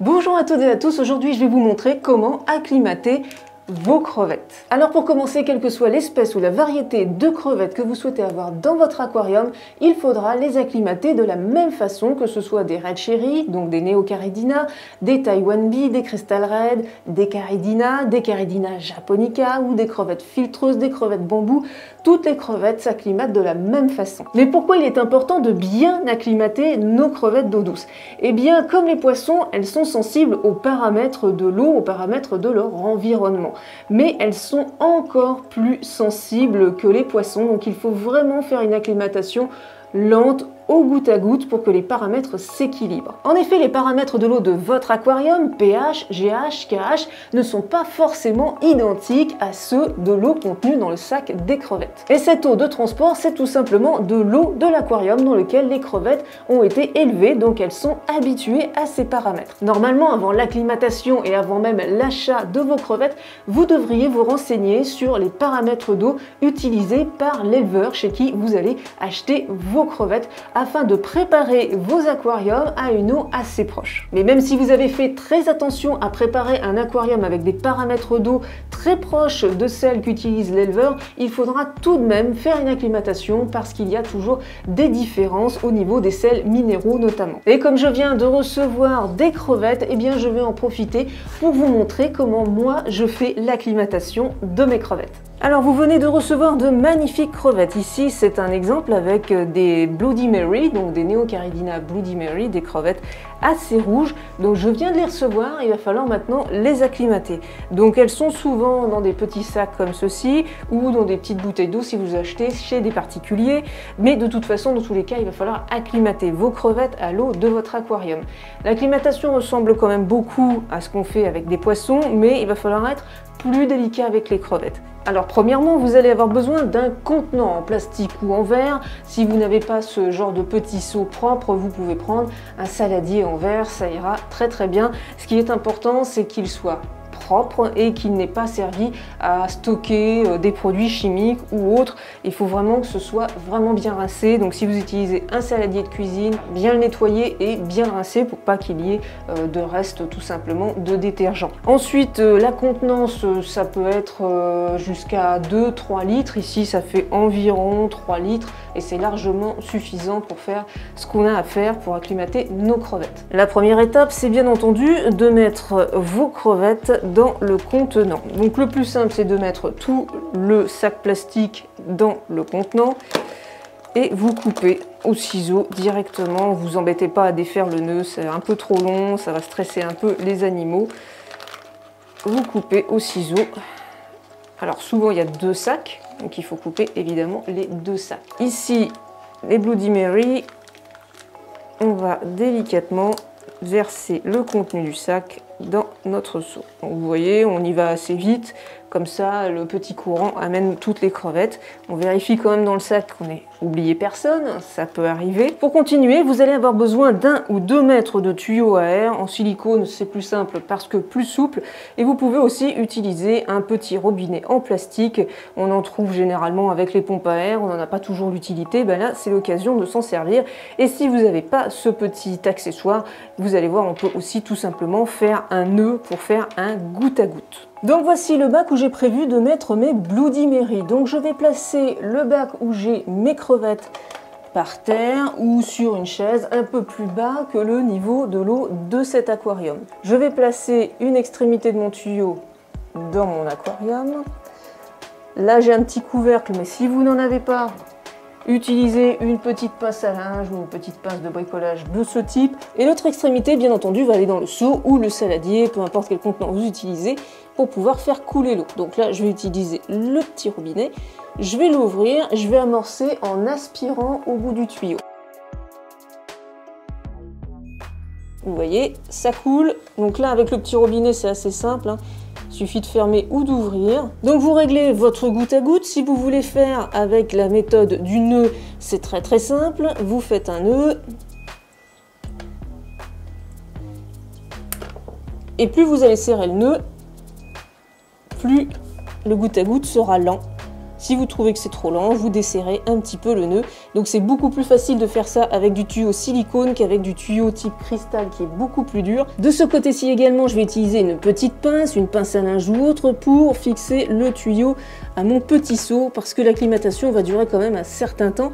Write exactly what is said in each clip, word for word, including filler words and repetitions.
Bonjour à toutes et à tous, aujourd'hui je vais vous montrer comment acclimater vos crevettes. Alors pour commencer, quelle que soit l'espèce ou la variété de crevettes que vous souhaitez avoir dans votre aquarium, il faudra les acclimater de la même façon, que ce soit des Red cherry, donc des Neocaridina, des Taiwan Bee, des Crystal Red, des Caridina, des Caridina japonica ou des crevettes filtreuses, des crevettes bambou. Toutes les crevettes s'acclimatent de la même façon. Mais pourquoi il est important de bien acclimater nos crevettes d'eau douce? Eh bien, comme les poissons, elles sont sensibles aux paramètres de l'eau, aux paramètres de leur environnement. Mais elles sont encore plus sensibles que les poissons, donc il faut vraiment faire une acclimatation lente au goutte à goutte pour que les paramètres s'équilibrent. En effet, les paramètres de l'eau de votre aquarium, pH, G H, K H, ne sont pas forcément identiques à ceux de l'eau contenue dans le sac des crevettes. Et cette eau de transport, c'est tout simplement de l'eau de l'aquarium dans lequel les crevettes ont été élevées, donc elles sont habituées à ces paramètres. Normalement, avant l'acclimatation et avant même l'achat de vos crevettes, vous devriez vous renseigner sur les paramètres d'eau utilisés par l'éleveur chez qui vous allez acheter vos crevettes, afin de préparer vos aquariums à une eau assez proche. Mais même si vous avez fait très attention à préparer un aquarium avec des paramètres d'eau très proches de celles qu'utilise l'éleveur, il faudra tout de même faire une acclimatation parce qu'il y a toujours des différences au niveau des sels minéraux notamment. Et comme je viens de recevoir des crevettes, eh bien je vais en profiter pour vous montrer comment moi je fais l'acclimatation de mes crevettes. Alors vous venez de recevoir de magnifiques crevettes. Ici c'est un exemple avec des Bloody Mary, donc des Neocaridina Bloody Mary, des crevettes assez rouges. Donc je viens de les recevoir, il va falloir maintenant les acclimater. Donc elles sont souvent dans des petits sacs comme ceci ou dans des petites bouteilles d'eau si vous achetez chez des particuliers. Mais de toute façon, dans tous les cas, il va falloir acclimater vos crevettes à l'eau de votre aquarium. L'acclimatation ressemble quand même beaucoup à ce qu'on fait avec des poissons, mais il va falloir être plus délicat avec les crevettes. Alors premièrement, vous allez avoir besoin d'un contenant en plastique ou en verre. Si vous n'avez pas ce genre de petit seau propre, vous pouvez prendre un saladier en verre, ça ira très très bien. Ce qui est important, c'est qu'il soit propre et qu'il n'ait pas servi à stocker des produits chimiques ou autres. Il faut vraiment que ce soit vraiment bien rincé. Donc si vous utilisez un saladier de cuisine, bien le nettoyer et bien le rincer pour pas qu'il y ait de reste tout simplement de détergent. Ensuite, la contenance, ça peut être juste jusqu'à deux à trois litres. Ici ça fait environ trois litres et c'est largement suffisant pour faire ce qu'on a à faire pour acclimater nos crevettes. La première étape, c'est bien entendu de mettre vos crevettes dans le contenant. Donc le plus simple, c'est de mettre tout le sac plastique dans le contenant et vous coupez au ciseau directement. Vous embêtez pas à défaire le nœud, c'est un peu trop long, ça va stresser un peu les animaux. Vous coupez au ciseau. Alors souvent il y a deux sacs, donc il faut couper évidemment les deux sacs. Ici, les Bloody Mary, on va délicatement verser le contenu du sac dans notre seau. Donc vous voyez, on y va assez vite, comme ça le petit courant amène toutes les crevettes. On vérifie quand même dans le sac qu'on n'ait oublié personne, ça peut arriver. Pour continuer, vous allez avoir besoin d'un ou deux mètres de tuyaux à air. En silicone, c'est plus simple parce que plus souple. Et vous pouvez aussi utiliser un petit robinet en plastique. On en trouve généralement avec les pompes à air, on n'en a pas toujours l'utilité. Ben là, c'est l'occasion de s'en servir. Et si vous n'avez pas ce petit accessoire, vous allez voir, on peut aussi tout simplement faire un nœud pour faire un goutte à goutte. Donc voici le bac où j'ai prévu de mettre mes Bloody Mary. Donc je vais placer le bac où j'ai mes crevettes par terre ou sur une chaise un peu plus bas que le niveau de l'eau de cet aquarium. Je vais placer une extrémité de mon tuyau dans mon aquarium. Là j'ai un petit couvercle, mais si vous n'en avez pas, utilisez une petite pince à linge ou une petite pince de bricolage de ce type. Et l'autre extrémité, bien entendu, va aller dans le seau ou le saladier, peu importe quel contenant vous utilisez, pour pouvoir faire couler l'eau. Donc là, je vais utiliser le petit robinet, je vais l'ouvrir, je vais amorcer en aspirant au bout du tuyau. Vous voyez, ça coule. Donc là, avec le petit robinet, c'est assez simple, hein. Suffit de fermer ou d'ouvrir. Donc vous réglez votre goutte à goutte. Si vous voulez faire avec la méthode du nœud, c'est très très simple. Vous faites un nœud. Et plus vous allez serrer le nœud, plus le goutte à goutte sera lent. Si vous trouvez que c'est trop lent, vous desserrez un petit peu le nœud. Donc c'est beaucoup plus facile de faire ça avec du tuyau silicone qu'avec du tuyau type cristal qui est beaucoup plus dur. De ce côté-ci également, je vais utiliser une petite pince, une pince à linge ou autre pour fixer le tuyau à mon petit seau parce que l'acclimatation va durer quand même un certain temps.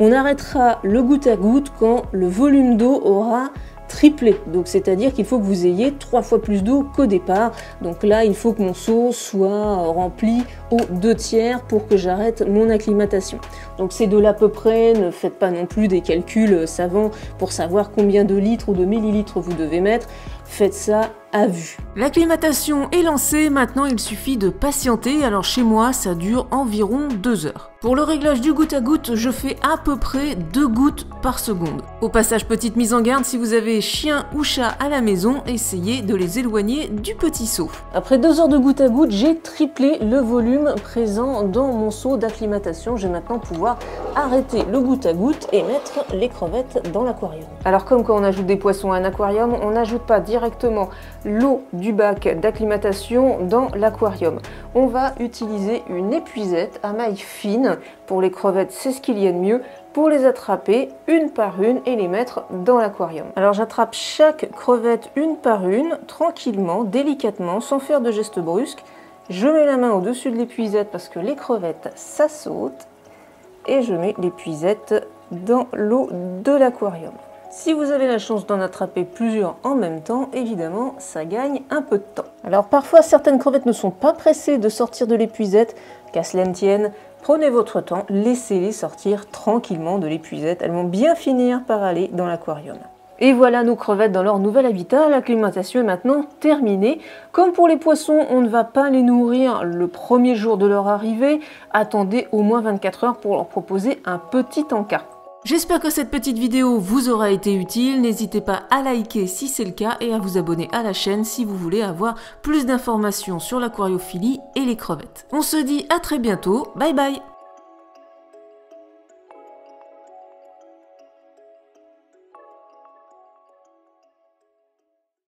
On arrêtera le goutte à goutte quand le volume d'eau aura triplé, donc c'est à dire qu'il faut que vous ayez trois fois plus d'eau qu'au départ. Donc là il faut que mon seau soit rempli aux deux tiers pour que j'arrête mon acclimatation. Donc c'est de l'à peu près, ne faites pas non plus des calculs savants pour savoir combien de litres ou de millilitres vous devez mettre, faites ça à vue. L'acclimatation est lancée, maintenant il suffit de patienter, alors chez moi ça dure environ deux heures. Pour le réglage du goutte à goutte, je fais à peu près deux gouttes par seconde. Au passage, petite mise en garde, si vous avez chien ou chat à la maison, essayez de les éloigner du petit seau. Après deux heures de goutte à goutte, j'ai triplé le volume présent dans mon seau d'acclimatation. Je vais maintenant pouvoir arrêter le goutte à goutte et mettre les crevettes dans l'aquarium. Alors comme quand on ajoute des poissons à un aquarium, on n'ajoute pas directement l'eau du bac d'acclimatation dans l'aquarium. On va utiliser une épuisette à maille fine. Pour les crevettes, c'est ce qu'il y a de mieux, pour les attraper une par une et les mettre dans l'aquarium. Alors j'attrape chaque crevette une par une, tranquillement, délicatement, sans faire de gestes brusques. Je mets la main au-dessus de l'épuisette parce que les crevettes, ça saute. Et je mets l'épuisette dans l'eau de l'aquarium. Si vous avez la chance d'en attraper plusieurs en même temps, évidemment, ça gagne un peu de temps. Alors parfois, certaines crevettes ne sont pas pressées de sortir de l'épuisette, qu'à cela ne tienne, prenez votre temps, laissez-les sortir tranquillement de l'épuisette, elles vont bien finir par aller dans l'aquarium. Et voilà nos crevettes dans leur nouvel habitat, l'acclimatation est maintenant terminée. Comme pour les poissons, on ne va pas les nourrir le premier jour de leur arrivée, attendez au moins vingt-quatre heures pour leur proposer un petit encas. J'espère que cette petite vidéo vous aura été utile, n'hésitez pas à liker si c'est le cas et à vous abonner à la chaîne si vous voulez avoir plus d'informations sur l'aquariophilie et les crevettes. On se dit à très bientôt, bye bye!